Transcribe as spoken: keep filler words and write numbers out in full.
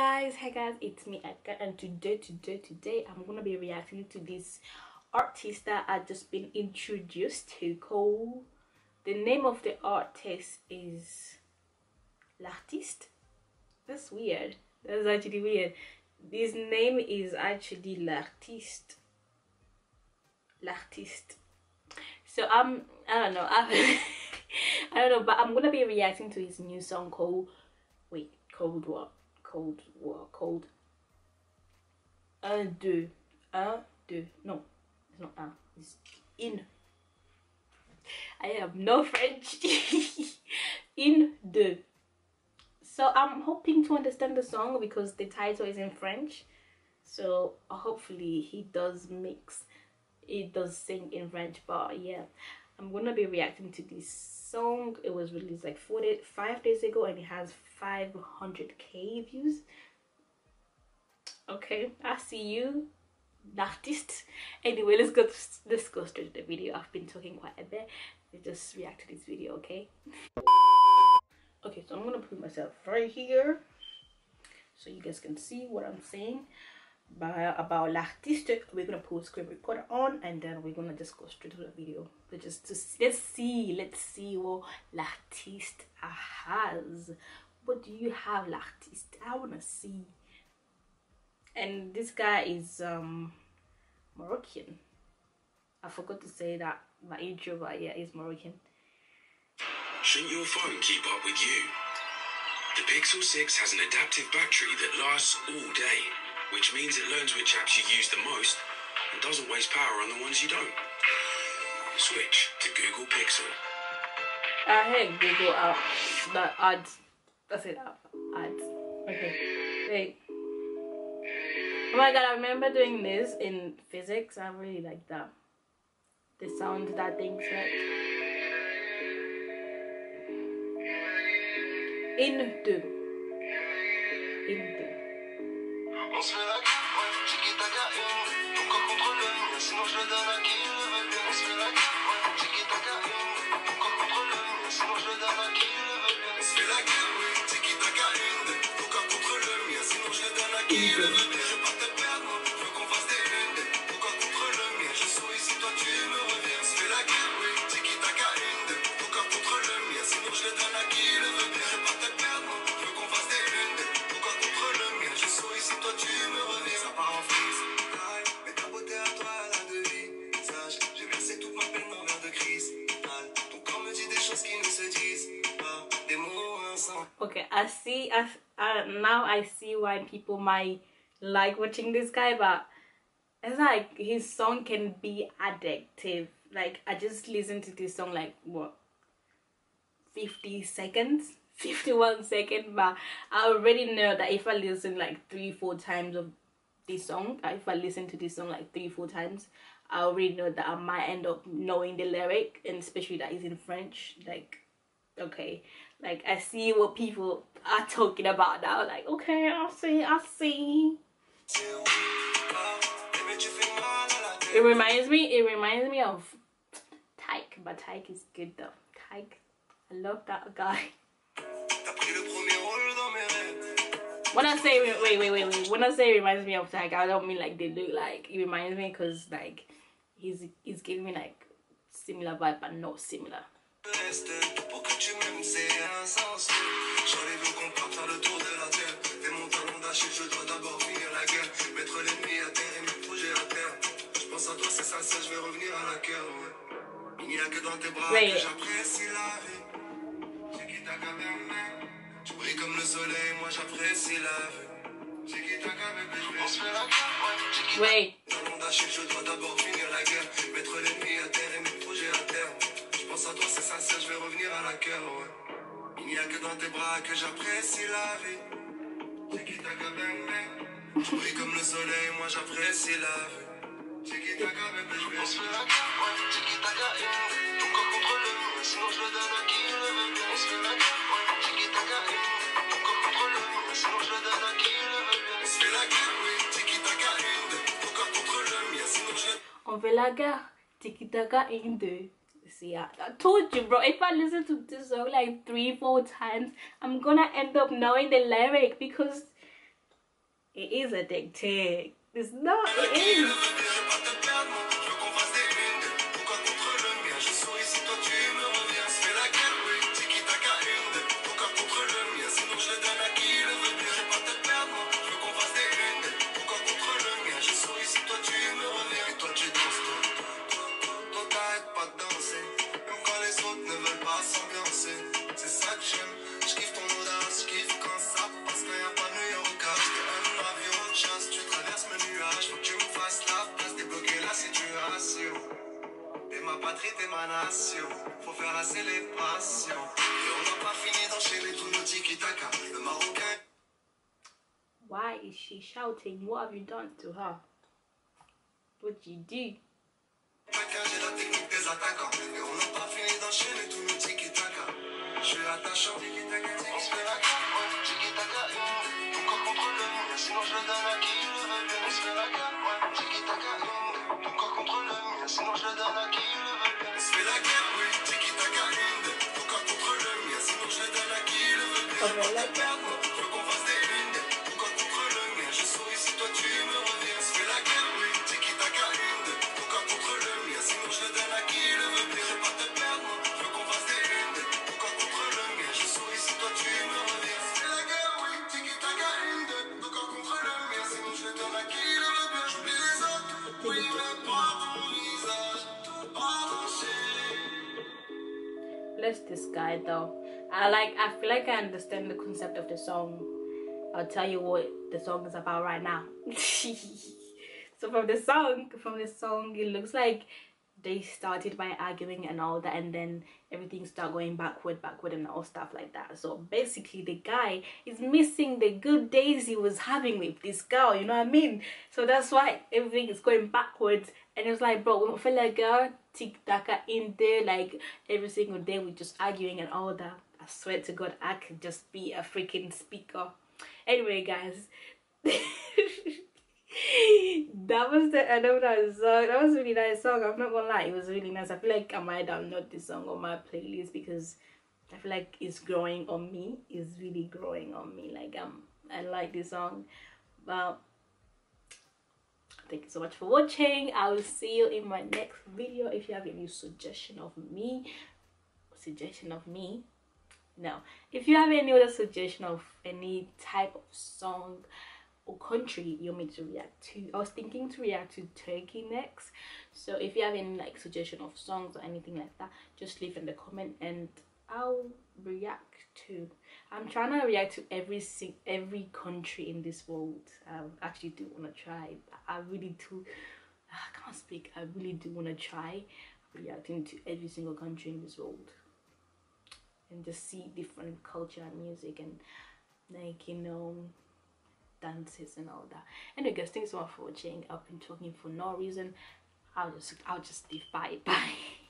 guys, hey guys, it's me Aka, and today today today I'm gonna be reacting to this artist that I've just been introduced to. Called the name of the artist is L'Artiste. That's weird. That's actually weird. This name is actually L'Artiste. L'Artiste. So I'm I don't know I, I don't know, but I'm gonna be reacting to his new song called wait called what Cold War, cold. Un, deux, un, deux. No, it's not un. It's in. I have no French. In deux. So I'm hoping to understand the song because the title is in French. So hopefully he does mix. He does sing in French. But yeah, I'm gonna be reacting to this song. It was released like four days, five days ago, and it has five hundred K views. Okay, I see you, L'Artiste. Anyway, let's go. To, let's go straight to the video. I've been talking quite a bit. Let's just react to this video, okay? Okay, so I'm gonna put myself right here, so you guys can see what I'm saying by, about L'Artiste. We're gonna put screen recorder on, and then we're gonna just go straight to the video. So just to, let's see, let's see what L'Artiste has. What do you have, L'Artiste? I wanna see. And this guy is um Moroccan. I forgot to say that my intro, but yeah, is Moroccan. Shouldn't your phone keep up with you? The Pixel six has an adaptive battery that lasts all day, which means it learns which apps you use the most and doesn't waste power on the ones you don't. Switch to Google Pixel. I hate Google apps that ads. That's it, ads. Okay, wait. Oh my god, I remember doing this in physics. I really like that. The sound that things make. In do. In do. Okay, I see. I, uh, now I see why people might like watching this guy, but it's like his song can be addictive. Like, I just listened to this song like what, fifty seconds, fifty-one seconds, but I already know that if I listen like three, four times of this song, if I listen to this song like three, four times, I already know that I might end up knowing the lyric, and especially that it's in French. Like, okay, like I see what people are talking about now. Like, okay, I see, I see. It reminds me, it reminds me of Tayc, but Tayc is good though. Tayc, I love that guy. When I say wait, wait, wait, wait, when I say it reminds me of Tayc, I don't mean like they look like. It reminds me because like he's he's giving me like similar vibe, but not similar. Wait. Wait. On fait la guerre, tiki-taka et une deux. See, I, I told you, bro, if I listen to this song like three, four times, I'm gonna end up knowing the lyric because It is a dick tag. It's not. It is. Faut faire la célébration. Et on n'a pas fini d'enchaîner tous nos tiki-taka. Le Marocain. Why is she shouting? What have you done to her? What you do? J'ai la technique des attaquants. Et on n'a pas fini d'enchaîner tous nos tiki-taka. Je suis attachant. On se fait la capote. Tiki-taka. Ton corps contre le monde. Sinon je le donne à qui le veut bien. On se fait la capote. Tiki-taka. Ton corps contre le monde. Sinon je le donne à qui le veut. Bless this guy though. I like I feel like I understand the concept of the song. I'll tell you what the song is about right now. So from the song from the song it looks like they started by arguing and all that, and then everything started going backward backward and all stuff like that. So basically the guy is missing the good days he was having with this girl, you know what I mean? So that's why everything is going backwards. And it was like, bro, we don't feel like girl tiki-taka in there, like every single day we're just arguing and all that. I swear to God, I could just be a freaking speaker. Anyway, guys, that was the end of that song. That was a really nice song. I'm not gonna lie, it was really nice. I feel like I might download this song on my playlist because I feel like it's growing on me. It's really growing on me. Like um, I like this song, but. Thank you so much for watching. I will see you in my next video. If you have any suggestion of me suggestion of me no if you have any other suggestion of any type of song or country you want me to react to, I was thinking to react to Turkey next, so if you have any like suggestion of songs or anything like that, just leave in the comment and I'll react to. I'm trying to react to every sing every country in this world. I actually do want to try. I really do. I can't speak. I really do want to try reacting to every single country in this world and just see different culture and music and like, you know, dances and all that. Anyway, guys, thanks so much for watching. I've been talking for no reason. I'll just I'll just leave. Bye bye.